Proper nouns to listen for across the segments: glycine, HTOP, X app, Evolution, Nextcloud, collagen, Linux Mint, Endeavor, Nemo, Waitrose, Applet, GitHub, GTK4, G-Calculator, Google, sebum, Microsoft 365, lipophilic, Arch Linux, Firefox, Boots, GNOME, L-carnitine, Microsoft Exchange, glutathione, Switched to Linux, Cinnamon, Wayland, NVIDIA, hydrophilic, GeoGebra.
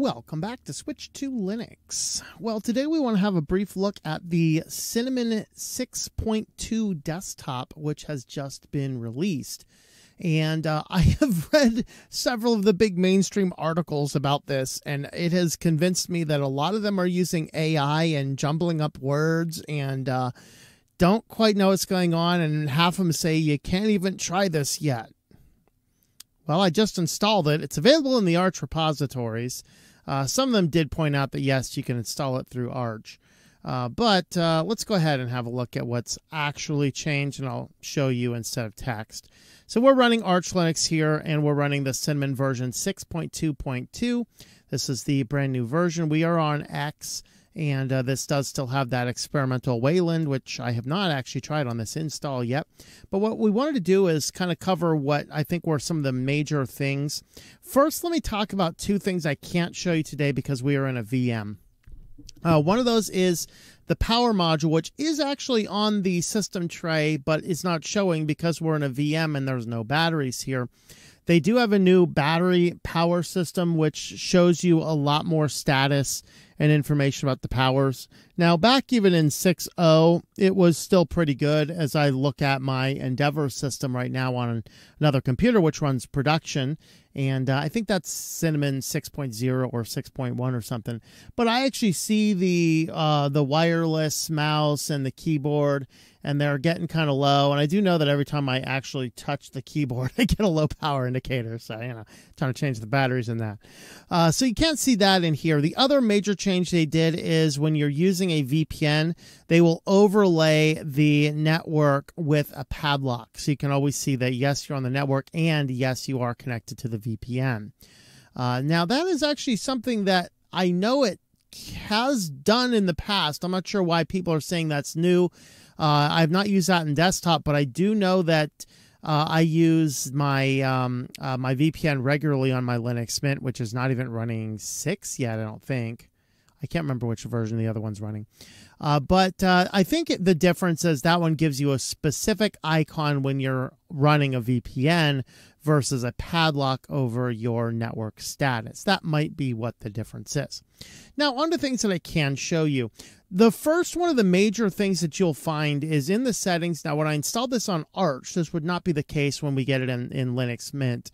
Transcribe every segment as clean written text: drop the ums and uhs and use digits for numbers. Welcome back to Switched to Linux. Well, today we want to have a brief look at the Cinnamon 6.2 desktop, which has just been released. And I have read several of the big mainstream articles about this, and it has convinced me that a lot of them are using AI and jumbling up words and don't quite know what's going on, and half of them say you can't even try this yet. Well, I just installed it. It's available in the Arch repositories. Some of them did point out that, yes, you can install it through Arch. But let's go ahead and have a look at what's actually changed, and I'll show you instead of text. So we're running Arch Linux here, and we're running the Cinnamon version 6.2.2. This is the brand new version. We are on X, and this does still have that experimental Wayland, which I have not actually tried on this install yet. But what we wanted to do is kind of cover what I think were some of the major things. First, let me talk about two things I can't show you today because we are in a VM. One of those is the power module, which is actually on the system tray, but is not showing because we're in a VM and there's no batteries here. They do have a new battery power system, which shows you a lot more status and information about the powers. Now, back even in 6.0, it was still pretty good as I look at my Endeavor system right now on another computer, which runs production. And I think that's Cinnamon 6.0 or 6.1 or something. But I actually see the wireless mouse and the keyboard, and they're getting kind of low. And I do know that every time I actually touch the keyboard, I get a low power indicator. So, you know, trying to change the batteries in that. So you can't see that in here. The other major change they did is when you're using a VPN, they will overlay the network with a padlock. So you can always see that, yes, you're on the network, and yes, you are connected to the VPN. Now, that is actually something that I know it has done in the past. I'm not sure why people are saying that's new. I've not used that in desktop, but I do know that I use my my VPN regularly on my Linux Mint, which is not even running 6 yet, I don't think. I can't remember which version the other one's running. But I think the difference is that one gives you a specific icon when you're running a VPN versus a padlock over your network status. That might be what the difference is. Now, on to things that I can show you. The first one of the major things that you'll find is in the settings. Now, when I installed this on Arch, this would not be the case when we get it in Linux Mint,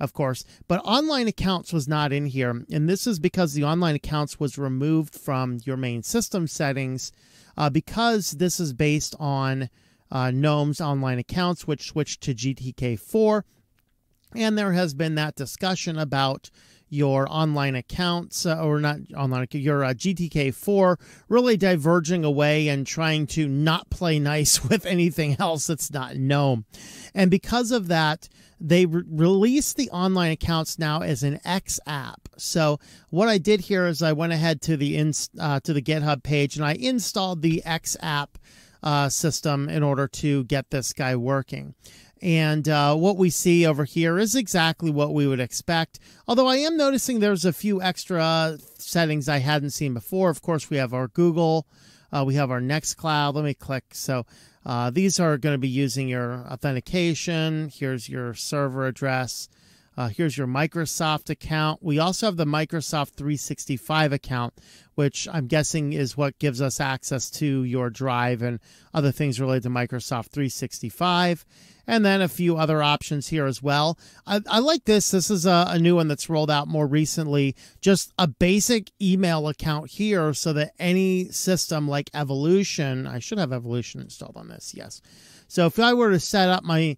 of course, but online accounts was not in here. And this is because the online accounts was removed from your main system settings because this is based on GNOME's online accounts, which switched to GTK4. And there has been that discussion about your online accounts, or not online, your GTK4 really diverging away and trying to not play nice with anything else that's not GNOME. And because of that, they released the online accounts now as an X app. So what I did here is I went ahead to the GitHub page and I installed the X app system in order to get this guy working. And what we see over here is exactly what we would expect. Although I am noticing there's a few extra settings I hadn't seen before. Of course, we have our Google, we have our Nextcloud. Let me click. So these are going to be using your authentication. Here's your server address. Here's your Microsoft account. We also have the Microsoft 365 account, which I'm guessing is what gives us access to your drive and other things related to Microsoft 365. And then a few other options here as well. I like this. This is a new one that's rolled out more recently. Just a basic email account here so that any system like Evolution, I should have Evolution installed on this, yes. So if I were to set up my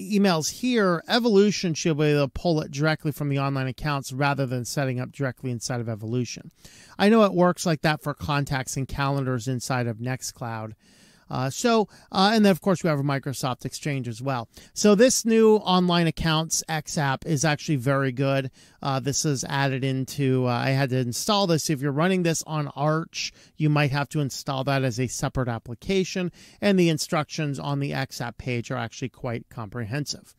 emails here, Evolution should be able to pull it directly from the online accounts rather than setting up directly inside of Evolution. I know it works like that for contacts and calendars inside of Nextcloud. And then, of course, we have a Microsoft Exchange as well. So this new online accounts X app is actually very good. This is added into, I had to install this. If you're running this on Arch, you might have to install that as a separate application. And the instructions on the X app page are actually quite comprehensive.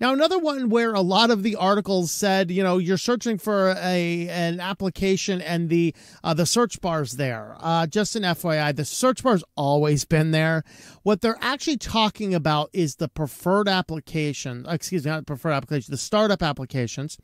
Now, another one where a lot of the articles said, you know, you're searching for an application and the search bar's there. Just an FYI, the search bar's always been there. What they're actually talking about is the preferred application, excuse me, not preferred application, the startup applications.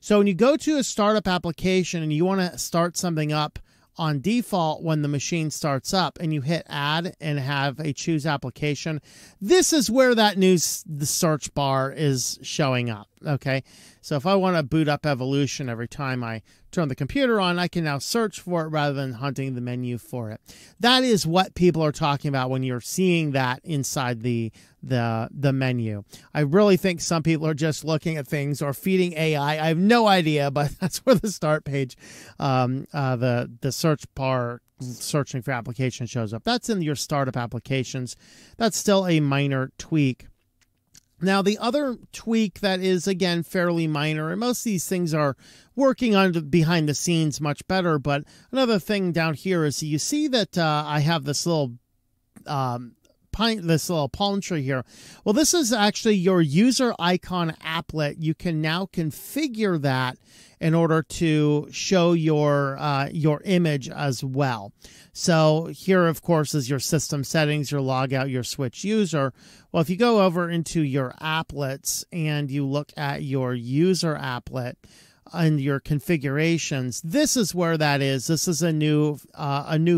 So when you go to a startup application and you want to start something up, on default, when the machine starts up and you hit add and have a choose application, this is where that the search bar is showing up. Okay. So if I want to boot up Evolution every time I turn the computer on, I can now search for it rather than hunting the menu for it. That is what people are talking about when you're seeing that inside the menu. I really think some people are just looking at things or feeding AI. I have no idea, but that's where the start page, the search bar searching for application shows up. That's in your startup applications. That's still a minor tweak. Now, the other tweak that is, again, fairly minor, and most of these things are working on behind the scenes much better, but another thing down here is you see that I have this little palm tree here. Well, this is actually your user icon applet. You can now configure that in order to show your image as well. So here, of course, is your system settings, your logout, your switch user. Well, if you go over into your applets and you look at your user applet and your configurations, this is where that is. This is a new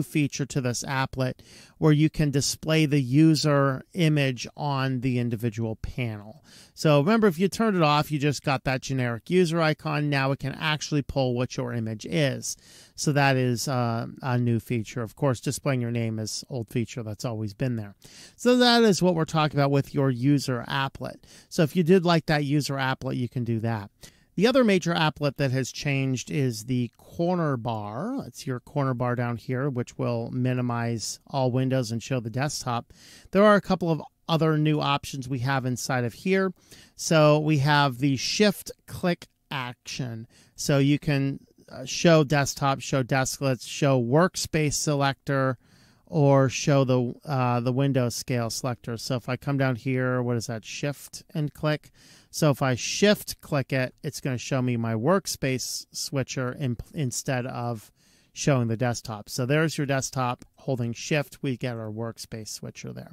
feature to this applet where you can display the user image on the individual panel. So remember, if you turned it off, you just got that generic user icon. Now it can actually pull what your image is. So that is a new feature. Of course, displaying your name is old feature. That's always been there. So that is what we're talking about with your user applet. So if you did like that user applet, you can do that. The other major applet that has changed is the corner bar. It's your corner bar down here, which will minimize all windows and show the desktop. There are a couple of other new options we have inside of here. So we have the shift click action. So you can show desktop, show desklets, show workspace selector, or show the Windows scale selector. So if I come down here, what is that? Shift and click. So if I shift click it, it's going to show me my workspace switcher instead of showing the desktop. So there's your desktop. Holding shift, we get our workspace switcher there.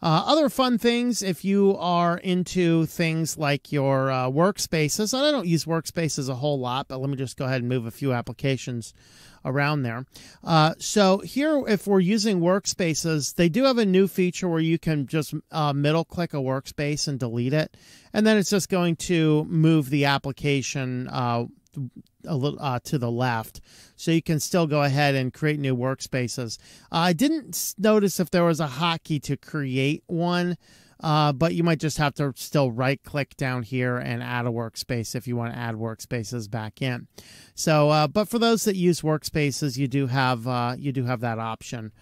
Other fun things, if you are into things like your workspaces, and I don't use workspaces a whole lot, but let me just go ahead and move a few applications around there. So here, if we're using workspaces, they do have a new feature where you can just middle click a workspace and delete it. And then it's just going to move the application to the left. So you can still go ahead and create new workspaces. I didn't notice if there was a hotkey to create one, but you might just have to still right click down here and add a workspace if you want to add workspaces back in. So, but for those that use workspaces, you do have that option.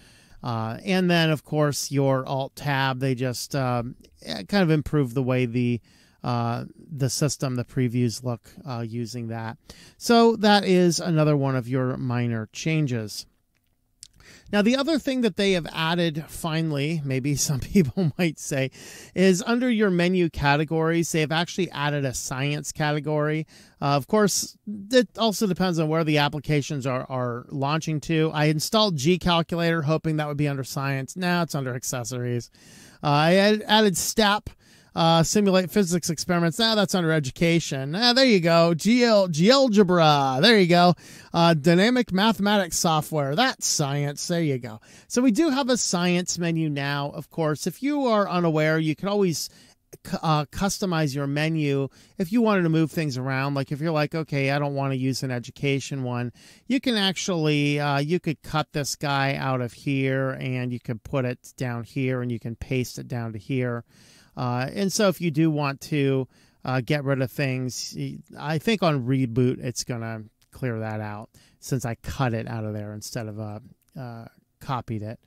And then of course your alt tab, they just kind of improve the way the system, the previews look using that. So that is another one of your minor changes. Now, the other thing that they have added finally, maybe some people might say, is under your menu categories, they've actually added a science category. Of course, it also depends on where the applications are launching to. I installed G-Calculator hoping that would be under science. Now it's under accessories. I added STEP. Simulate physics experiments. Now that's under education. There you go. GeoGebra. There you go. Dynamic mathematics software. That's science. There you go. So we do have a science menu now. Of course, if you are unaware, you can always customize your menu if you wanted to move things around. Like if you're like, okay, I don't want to use an education one, you can actually you could cut this guy out of here and you could put it down here and you can paste it down to here. And so if you do want to get rid of things, I think on reboot, it's going to clear that out since I cut it out of there instead of copied it.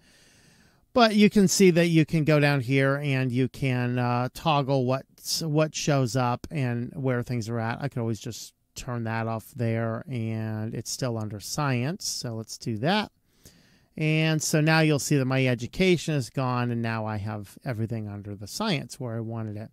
But you can see that you can go down here and you can toggle what shows up and where things are at. I could always just turn that off there and it's still under science. So let's do that. And so now you'll see that my education is gone, and now I have everything under the science where I wanted it.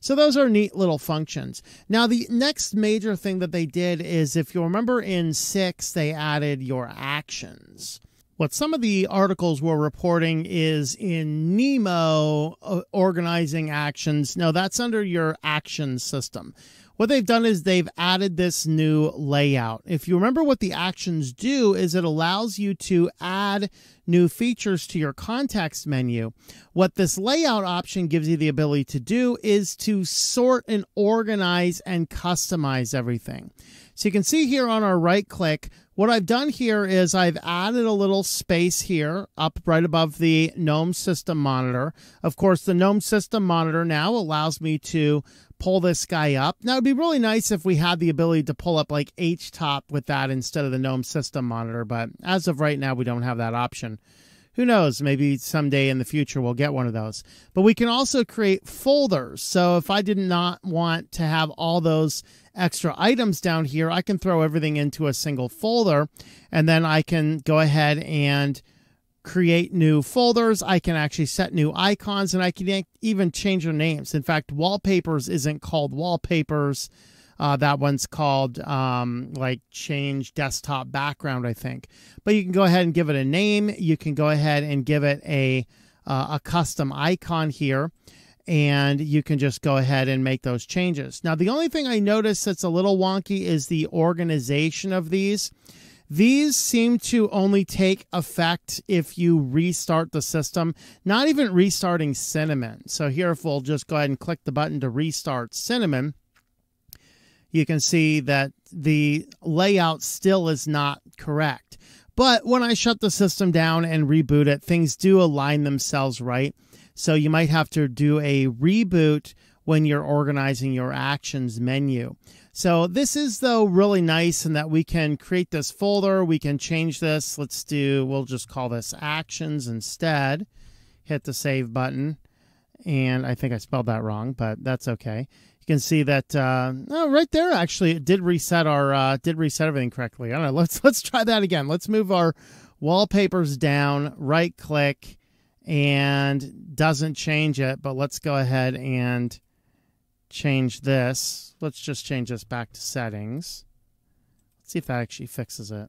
So those are neat little functions. Now, the next major thing that they did is, if you remember in 6, they added your actions. What some of the articles were reporting is in Nemo, organizing actions. No, that's under your action system. What they've done is they've added this new layout. If you remember what the actions do is it allows you to add new features to your context menu. What this layout option gives you the ability to do is to sort and organize and customize everything. So you can see here on our right click, what I've done here is I've added a little space here up right above the GNOME system monitor. Of course, the GNOME system monitor now allows me to pull this guy up. Now, it'd be really nice if we had the ability to pull up like HTOP with that instead of the GNOME system monitor, but as of right now, we don't have that option. Who knows? Maybe someday in the future we'll get one of those. But we can also create folders. So if I did not want to have all those extra items down here, I can throw everything into a single folder, and then I can go ahead and create new folders. I can actually set new icons, and I can even change their names. In fact, wallpapers isn't called wallpapers. That one's called like change desktop background, I think. But you can go ahead and give it a name. You can go ahead and give it a custom icon here. And you can just go ahead and make those changes. Now, the only thing I notice that's a little wonky is the organization of these. These seem to only take effect if you restart the system, not even restarting Cinnamon. So here, if we'll just go ahead and click the button to restart Cinnamon, you can see that the layout still is not correct. But when I shut the system down and reboot it, things do align themselves right. So you might have to do a reboot when you're organizing your actions menu. So this is, though, really nice in that we can create this folder. We can change this. Let's do, we'll just call this actions instead. Hit the save button. And I think I spelled that wrong, but that's okay. You can see that oh, right there, actually, it did reset our did reset everything correctly. I don't know. Let's try that again. Let's move our wallpapers down, right click, and doesn't change it, but let's go ahead and change this. Let's just change this back to settings. Let's see if that actually fixes it.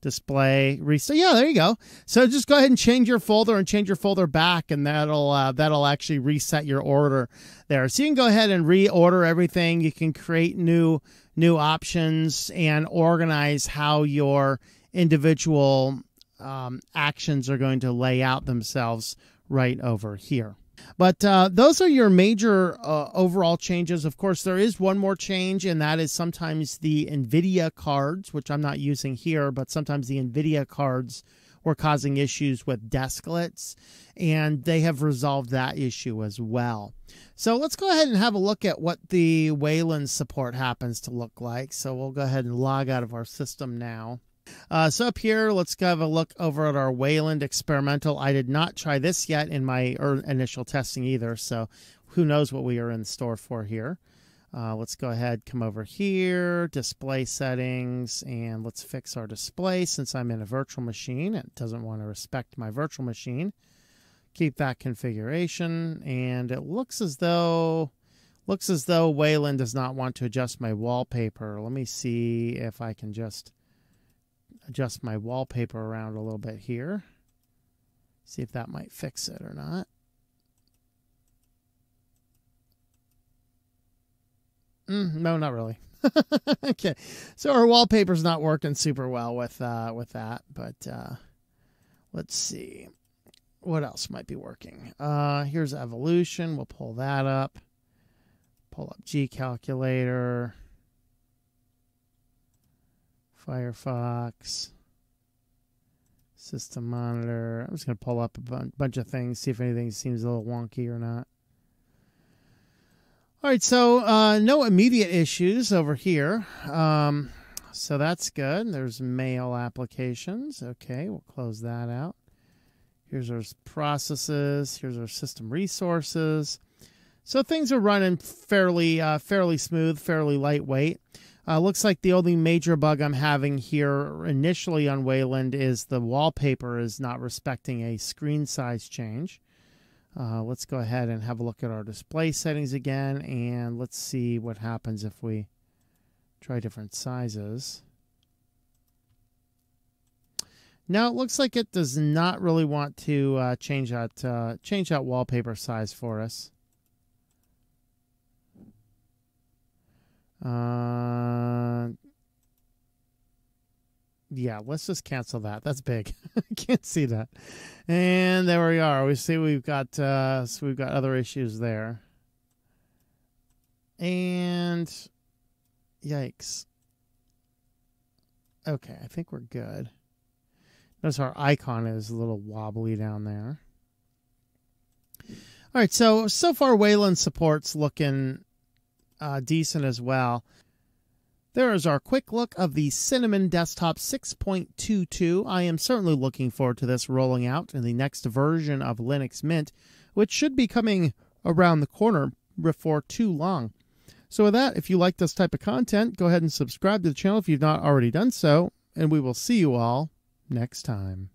Display, restart. Yeah, there you go. So just go ahead and change your folder and change your folder back, and that'll actually reset your order there. So you can go ahead and reorder everything. You can create new options and organize how your individual actions are going to lay out themselves right over here. But those are your major overall changes. Of course, there is one more change, and that is sometimes the NVIDIA cards, which I'm not using here, but sometimes the NVIDIA cards were causing issues with desklets, and they have resolved that issue as well. So let's go ahead and have a look at what the Wayland support happens to look like. So we'll go ahead and log out of our system now. So up here, let's have a look over at our Wayland experimental. I did not try this yet in my initial testing either, so who knows what we are in store for here. Let's go ahead, come over here, display settings, and let's fix our display. Since I'm in a virtual machine, it doesn't want to respect my virtual machine. Keep that configuration, and it looks as though Wayland does not want to adjust my wallpaper. Let me see if I can just adjust my wallpaper around a little bit here. See if that might fix it or not. No, not really. Okay, so our wallpaper's not working super well with that, but let's see what else might be working. Here's Evolution. We'll pull that up. Pull up G-Calculator. Firefox, system monitor. I'm just going to pull up a bunch of things, see if anything seems a little wonky or not. All right, so no immediate issues over here. So that's good. There's mail applications. Okay, we'll close that out. Here's our processes. Here's our system resources. So things are running fairly, fairly smooth, fairly lightweight. Looks like the only major bug I'm having here initially on Wayland is the wallpaper is not respecting a screen size change. Let's go ahead and have a look at our display settings again, and let's see what happens if we try different sizes. Now it looks like it does not really want to change that wallpaper size for us. Yeah, let's just cancel that. That's big. I can't see that. And there we are. We see we've got other issues there. And yikes. Okay, I think we're good. Notice our icon is a little wobbly down there. All right, so far Wayland support's looking decent as well. There is our quick look of the Cinnamon Desktop 6.22. I am certainly looking forward to this rolling out in the next version of Linux Mint, which should be coming around the corner before too long. So with that, if you like this type of content, go ahead and subscribe to the channel if you've not already done so, and we will see you all next time.